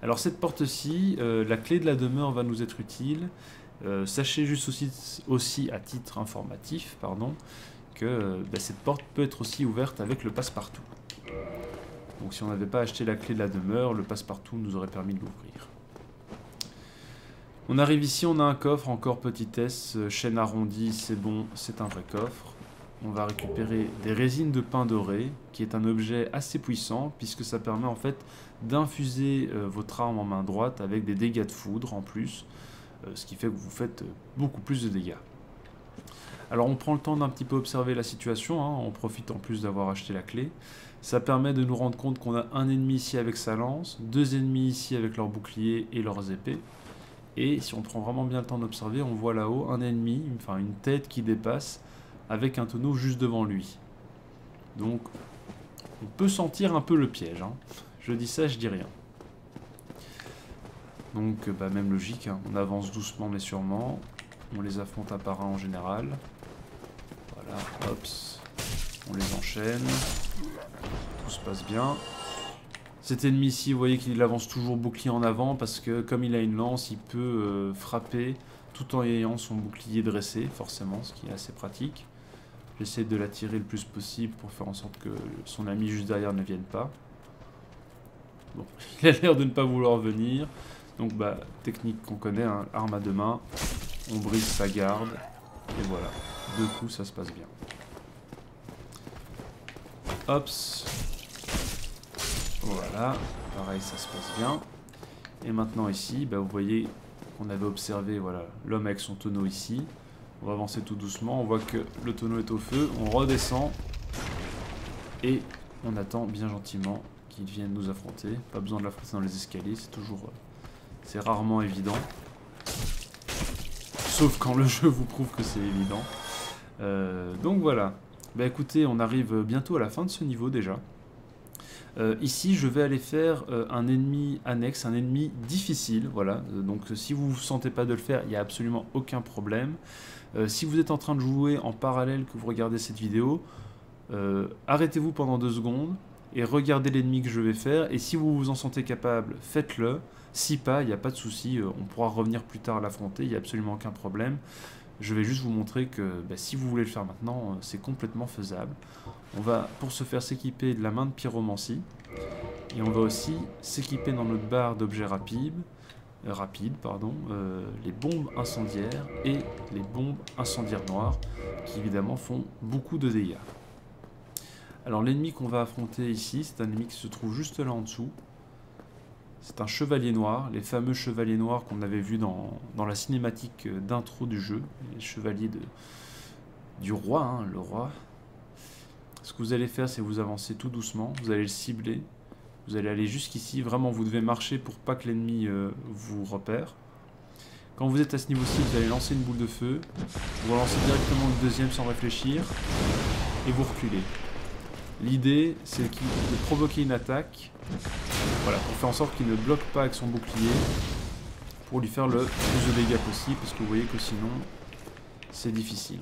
Alors cette porte-ci, la clé de la demeure va nous être utile. Sachez juste aussi à titre informatif, pardon, que cette porte peut être aussi ouverte avec le passe-partout. Donc si on n'avait pas acheté la clé de la demeure, le passe-partout nous aurait permis de l'ouvrir. On arrive ici, on a un coffre, encore petitesse, chaîne arrondie, c'est bon, c'est un vrai coffre. On va récupérer des résines de pain doré, qui est un objet assez puissant, puisque ça permet en fait d'infuser votre arme en main droite avec des dégâts de foudre en plus, ce qui fait que vous faites beaucoup plus de dégâts. Alors on prend le temps d'un petit peu observer la situation, hein, on profite en plus d'avoir acheté la clé. Ça permet de nous rendre compte qu'on a un ennemi ici avec sa lance, 2 ennemis ici avec leurs boucliers et leurs épées. Et si on prend vraiment bien le temps d'observer, on voit là-haut un ennemi, enfin une tête qui dépasse, avec un tonneau juste devant lui. Donc, on peut sentir un peu le piège. Hein. Je dis ça, je dis rien. Donc, bah, même logique, hein. On avance doucement mais sûrement. On les affronte un par un en général. Voilà, hops. On les enchaîne. Tout se passe bien. Cet ennemi ici, vous voyez qu'il avance toujours bouclier en avant, parce que comme il a une lance, il peut frapper tout en ayant son bouclier dressé, forcément, ce qui est assez pratique. J'essaie de l'attirer le plus possible pour faire en sorte que son ami juste derrière ne vienne pas. Bon, il a l'air de ne pas vouloir venir. Donc, bah, technique qu'on connaît, hein, arme à deux mains, on brise sa garde, et voilà. 2 coups, ça se passe bien. Hops. Voilà, pareil, ça se passe bien. Et maintenant ici, bah, vous voyez qu'on avait observé voilà, l'homme avec son tonneau ici. On va avancer tout doucement, on voit que le tonneau est au feu, on redescend. Et on attend bien gentiment qu'il vienne nous affronter. Pas besoin de l'affronter dans les escaliers, c'est toujours... c'est rarement évident. Sauf quand le jeu vous prouve que c'est évident. Donc voilà. Bah écoutez, on arrive bientôt à la fin de ce niveau déjà. Ici, je vais aller faire un ennemi annexe, un ennemi difficile, voilà. Donc si vous ne vous sentez pas de le faire, il n'y a absolument aucun problème. Si vous êtes en train de jouer en parallèle que vous regardez cette vidéo, arrêtez-vous pendant 2 secondes et regardez l'ennemi que je vais faire. Et si vous vous en sentez capable, faites-le. Si pas, il n'y a pas de souci, on pourra revenir plus tard l'affronter, il n'y a absolument aucun problème. Je vais juste vous montrer que bah, si vous voulez le faire maintenant, c'est complètement faisable. On va, pour se faire, s'équiper de la main de pyromancie. Et on va aussi s'équiper dans notre barre d'objets rapides, les bombes incendiaires et les bombes incendiaires noires, qui évidemment font beaucoup de dégâts. Alors l'ennemi qu'on va affronter ici, c'est un ennemi qui se trouve juste là en dessous. C'est un chevalier noir, les fameux chevaliers noirs qu'on avait vus dans la cinématique d'intro du jeu, les chevaliers du roi, hein, le roi. Ce que vous allez faire, c'est vous avancer tout doucement, vous allez le cibler, vous allez aller jusqu'ici, vraiment vous devez marcher pour pas que l'ennemi vous repère. Quand vous êtes à ce niveau-ci, vous allez lancer une boule de feu, vous relancez directement le deuxième sans réfléchir, et vous reculez. L'idée, c'est de provoquer une attaque, voilà, pour faire en sorte qu'il ne bloque pas avec son bouclier, pour lui faire le plus de dégâts possible, parce que vous voyez que sinon, c'est difficile.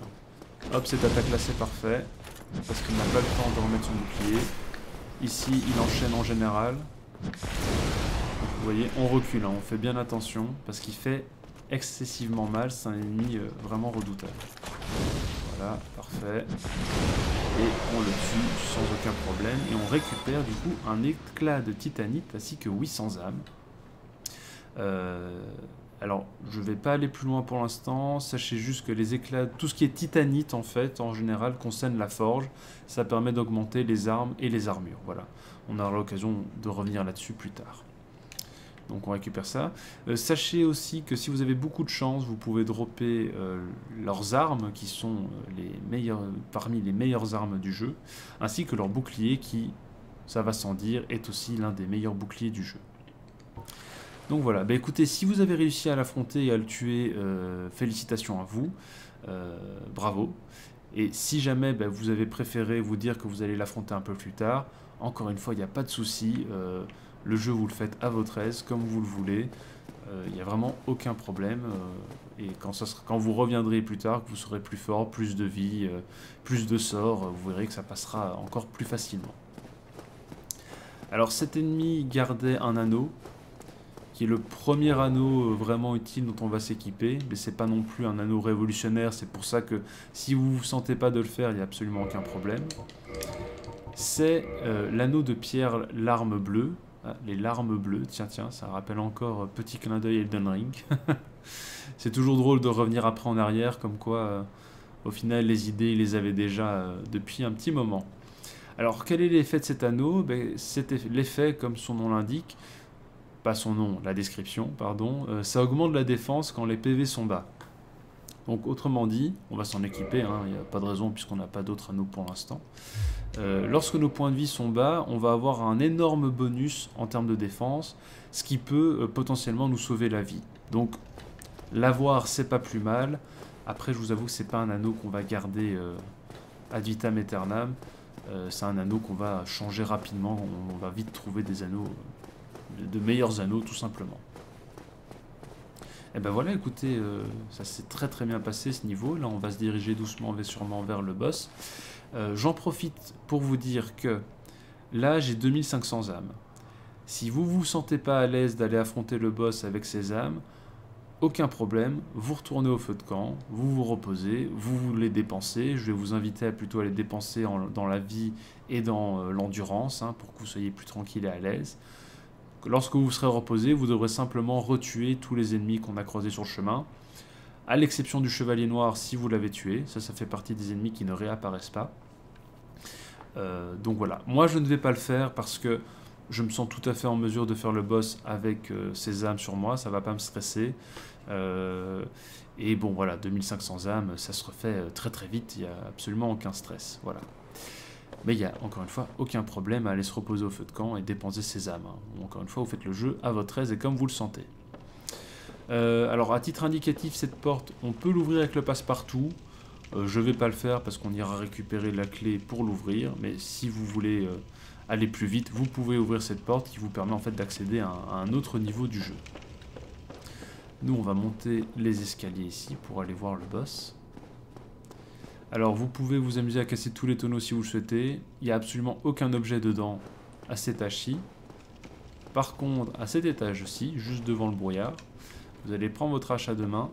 Hop, cette attaque-là, c'est parfait, parce qu'il n'a pas le temps de remettre son bouclier. Ici, il enchaîne en général. Donc, vous voyez, on recule, hein, on fait bien attention, parce qu'il fait excessivement mal, c'est un ennemi vraiment redoutable. Voilà, parfait. Et on le tue sans aucun problème. Et on récupère du coup un éclat de titanite ainsi que 800 âmes. Alors, je ne vais pas aller plus loin pour l'instant. Sachez juste que les éclats, tout ce qui est titanite en fait, en général, concerne la forge. Ça permet d'augmenter les armes et les armures. Voilà. On aura l'occasion de revenir là-dessus plus tard. Donc on récupère ça. Sachez aussi que si vous avez beaucoup de chance, vous pouvez dropper leurs armes, qui sont parmi les meilleures armes du jeu, ainsi que leur bouclier qui, ça va sans dire, est aussi l'un des meilleurs boucliers du jeu. Donc voilà, bah écoutez, si vous avez réussi à l'affronter et à le tuer, félicitations à vous, bravo. Et si jamais bah, vous avez préféré vous dire que vous allez l'affronter un peu plus tard, encore une fois, il n'y a pas de souci. Le jeu, vous le faites à votre aise, comme vous le voulez. Il n'y a vraiment aucun problème. Et quand vous reviendrez plus tard, que vous serez plus fort, plus de vie, plus de sorts, vous verrez que ça passera encore plus facilement. Alors cet ennemi gardait un anneau, qui est le premier anneau vraiment utile dont on va s'équiper. Mais c'est pas non plus un anneau révolutionnaire, c'est pour ça que si vous ne vous sentez pas de le faire, il n'y a absolument aucun problème. C'est l'anneau de pierre, l'arme bleue. Ah, les larmes bleues, tiens, ça rappelle encore petit clin d'œil Elden Ring. C'est toujours drôle de revenir après en arrière, comme quoi, au final, les idées, ils les avaient déjà depuis un petit moment. Alors, quel est l'effet de cet anneau? Ben, l'effet, comme son nom l'indique, pas son nom, la description, pardon, ça augmente la défense quand les PV sont bas. Donc, autrement dit, on va s'en équiper, hein, il n'y a pas de raison puisqu'on n'a pas d'autres anneaux pour l'instant. Lorsque nos points de vie sont bas, on va avoir un énorme bonus en termes de défense, ce qui peut potentiellement nous sauver la vie. Donc l'avoir, c'est pas plus mal. Après, je vous avoue que c'est pas un anneau qu'on va garder ad vitam aeternam. C'est un anneau qu'on va changer rapidement. On va vite trouver des anneaux, de meilleurs anneaux tout simplement. Et ben voilà, écoutez, ça s'est très très bien passé ce niveau. Là, on va se diriger doucement mais sûrement vers le boss. J'en profite pour vous dire que là j'ai 2500 âmes. Si vous vous sentez pas à l'aise d'aller affronter le boss avec ces âmes, aucun problème, vous retournez au feu de camp, vous vous reposez, vous les dépensez. Je vais vous inviter à plutôt les dépenser dans la vie et dans l'endurance, hein, pour que vous soyez plus tranquille et à l'aise. Lorsque vous serez reposé, vous devrez simplement retuer tous les ennemis qu'on a croisés sur le chemin, à l'exception du chevalier noir si vous l'avez tué. Ça fait partie des ennemis qui ne réapparaissent pas. Donc voilà, moi je ne vais pas le faire parce que je me sens tout à fait en mesure de faire le boss avec ses âmes sur moi, ça va pas me stresser. Et bon voilà, 2500 âmes, ça se refait très très vite, il n'y a absolument aucun stress, voilà. Mais il n'y a encore une fois aucun problème à aller se reposer au feu de camp et dépenser ses âmes. Encore une fois, vous faites le jeu à votre aise et comme vous le sentez. Alors à titre indicatif, cette porte on peut l'ouvrir avec le passe-partout. Je vais pas le faire parce qu'on ira récupérer la clé pour l'ouvrir, mais si vous voulez aller plus vite, vous pouvez ouvrir cette porte qui vous permet en fait d'accéder à un autre niveau du jeu. Nous on va monter les escaliers ici pour aller voir le boss. Alors vous pouvez vous amuser à casser tous les tonneaux si vous le souhaitez, il n'y a absolument aucun objet dedans à cet étage-ci. Par contre à cet étage-ci, juste devant le brouillard, vous allez prendre votre hache à deux mains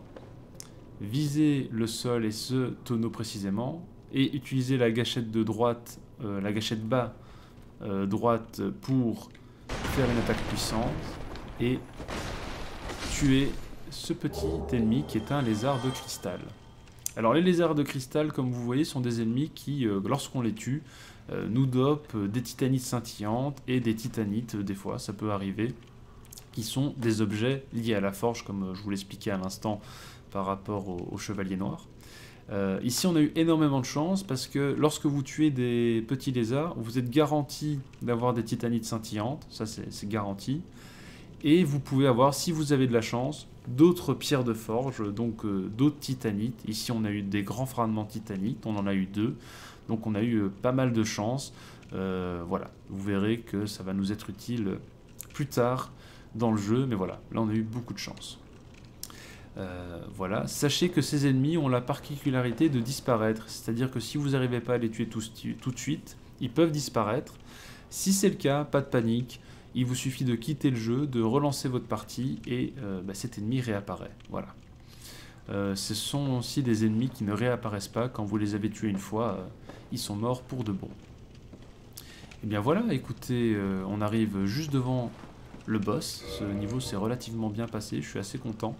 viser le sol et ce tonneau précisément, et utiliser la gâchette de droite, la gâchette bas droite pour faire une attaque puissante et tuer ce petit ennemi qui est un lézard de cristal. Alors les lézards de cristal, comme vous voyez, sont des ennemis qui, lorsqu'on les tue, nous dopent des titanites scintillantes et des titanites, des fois, ça peut arriver, qui sont des objets liés à la forge, comme je vous l'expliquais à l'instant par rapport au Chevalier Noir. Ici, on a eu énormément de chance parce que lorsque vous tuez des petits lézards, vous êtes garanti d'avoir des titanites scintillantes, ça c'est garanti. Et vous pouvez avoir, si vous avez de la chance, d'autres pierres de forge, donc d'autres titanites. Ici, on a eu des grands fragments titanites, on en a eu 2. Donc on a eu pas mal de chance. Voilà, vous verrez que ça va nous être utile plus tard dans le jeu. Mais voilà, là on a eu beaucoup de chance. Voilà, sachez que ces ennemis ont la particularité de disparaître. C'est-à-dire que si vous n'arrivez pas à les tuer tout de suite, ils peuvent disparaître. Si c'est le cas, pas de panique. Il vous suffit de quitter le jeu, de relancer votre partie et cet ennemi réapparaît. Voilà. Ce sont aussi des ennemis qui ne réapparaissent pas. Quand vous les avez tués une fois, ils sont morts pour de bon. Et bien voilà, écoutez, on arrive juste devant le boss. Ce niveau s'est relativement bien passé, je suis assez content.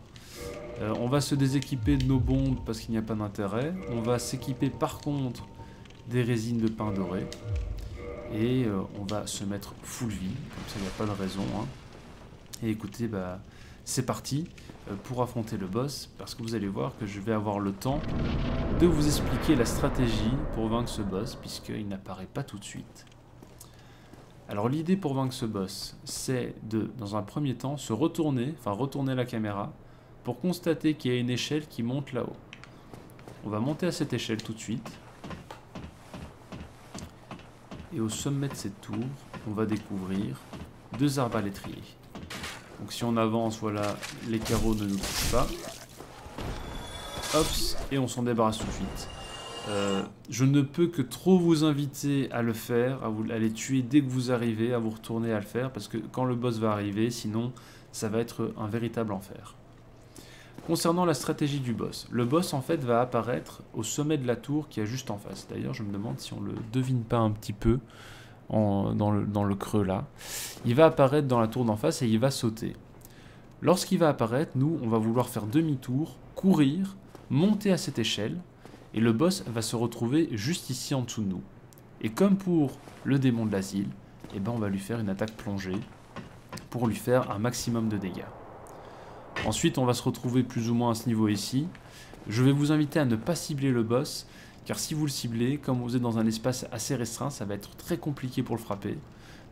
On va se déséquiper de nos bombes parce qu'il n'y a pas d'intérêt. On va s'équiper par contre des résines de pain doré. Et on va se mettre full vie, comme ça il n'y a pas de raison. Hein. Et écoutez, bah, c'est parti pour affronter le boss, parce que vous allez voir que je vais avoir le temps de vous expliquer la stratégie pour vaincre ce boss, puisqu'il n'apparaît pas tout de suite. Alors l'idée pour vaincre ce boss, c'est de, dans un premier temps, se retourner, enfin retourner la caméra, pour constater qu'il y a une échelle qui monte là-haut. On va monter à cette échelle tout de suite. Et au sommet de cette tour, on va découvrir 2 arbalétriers. Donc si on avance, voilà, les carreaux ne nous touchent pas. Hops, et on s'en débarrasse tout de suite. Je ne peux que trop vous inviter à le faire, à les tuer dès que vous arrivez, à vous retourner à le faire, parce que quand le boss va arriver, sinon, ça va être un véritable enfer. Concernant la stratégie du boss, le boss en fait va apparaître au sommet de la tour qui est juste en face. D'ailleurs, je me demande si on le devine pas un petit peu dans le creux là. Il va apparaître dans la tour d'en face et il va sauter. Lorsqu'il va apparaître, nous, on va vouloir faire demi-tour, courir, monter à cette échelle et le boss va se retrouver juste ici en dessous de nous. Et comme pour le démon de l'asile, eh ben on va lui faire une attaque plongée pour lui faire un maximum de dégâts. Ensuite, on va se retrouver plus ou moins à ce niveau ici. Je vais vous inviter à ne pas cibler le boss, car si vous le ciblez, comme vous êtes dans un espace assez restreint, ça va être très compliqué pour le frapper.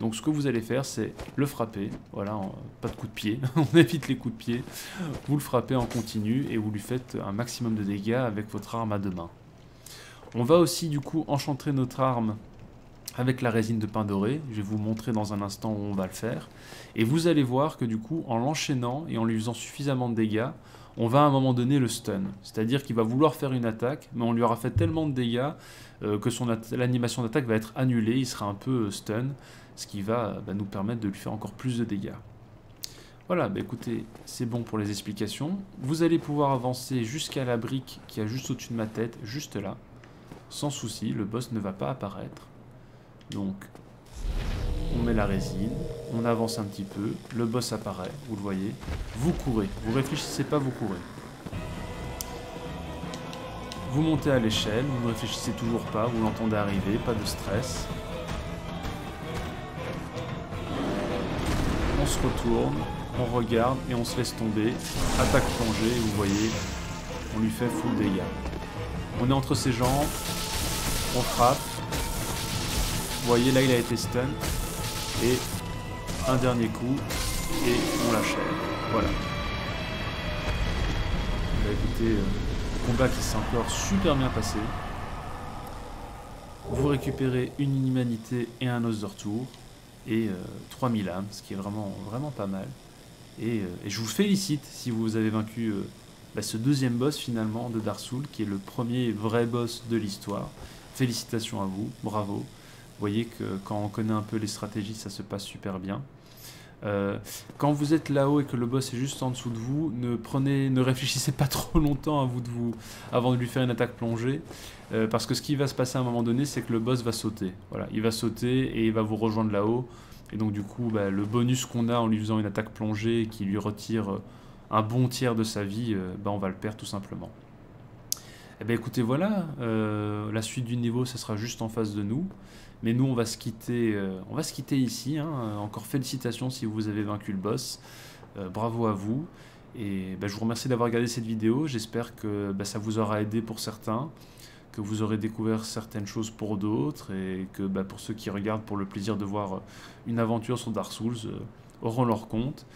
Donc ce que vous allez faire, c'est le frapper. Voilà, pas de coup de pied, on évite les coups de pied. Vous le frappez en continu et vous lui faites un maximum de dégâts avec votre arme à deux mains. On va aussi du coup enchanter notre arme avec la résine de pain doré, je vais vous montrer dans un instant où on va le faire, et vous allez voir que du coup, en l'enchaînant et en lui faisant suffisamment de dégâts, on va à un moment donné le stun, c'est-à-dire qu'il va vouloir faire une attaque, mais on lui aura fait tellement de dégâts que l'animation d'attaque va être annulée, il sera un peu stun, ce qui va nous permettre de lui faire encore plus de dégâts. Voilà, bah écoutez, c'est bon pour les explications, vous allez pouvoir avancer jusqu'à la brique qui est juste au-dessus de ma tête, juste là, sans souci, le boss ne va pas apparaître. Donc, on met la résine, on avance un petit peu, le boss apparaît, vous le voyez, vous courez, vous réfléchissez pas, vous courez. Vous montez à l'échelle, vous ne réfléchissez toujours pas, vous l'entendez arriver, pas de stress. On se retourne, on regarde et on se laisse tomber, attaque plongée, vous voyez, on lui fait full dégâts. On est entre ses jambes, on frappe. Vous voyez, là, il a été stun. Et un dernier coup. Et on l'achève. Voilà. Bah, écoutez, combat qui s'est encore super bien passé. Vous récupérez une inhumanité et un os de retour. Et 3000 âmes, ce qui est vraiment, vraiment pas mal. Et je vous félicite si vous avez vaincu ce deuxième boss, finalement, de Dark Souls, qui est le premier vrai boss de l'histoire. Félicitations à vous. Bravo. Vous voyez que quand on connaît un peu les stratégies, ça se passe super bien. Quand vous êtes là-haut et que le boss est juste en dessous de vous, ne réfléchissez pas trop longtemps avant de lui faire une attaque plongée, parce que ce qui va se passer à un moment donné, c'est que le boss va sauter. Voilà, il va sauter et il va vous rejoindre là-haut, et donc du coup, bah, le bonus qu'on a en lui faisant une attaque plongée qui lui retire un bon tiers de sa vie, bah, on va le perdre tout simplement. Eh bien écoutez, voilà, la suite du niveau, ça sera juste en face de nous. Mais nous, on va se quitter ici. Hein. Encore félicitations si vous avez vaincu le boss. Bravo à vous. Et bah, je vous remercie d'avoir regardé cette vidéo. J'espère que bah, ça vous aura aidé pour certains, que vous aurez découvert certaines choses pour d'autres, et que bah, pour ceux qui regardent pour le plaisir de voir une aventure sur Dark Souls, auront leur compte.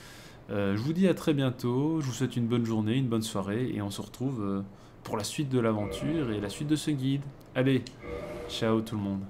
Je vous dis à très bientôt. Je vous souhaite une bonne journée, une bonne soirée, et on se retrouve pour la suite de l'aventure et la suite de ce guide. Allez, ciao tout le monde.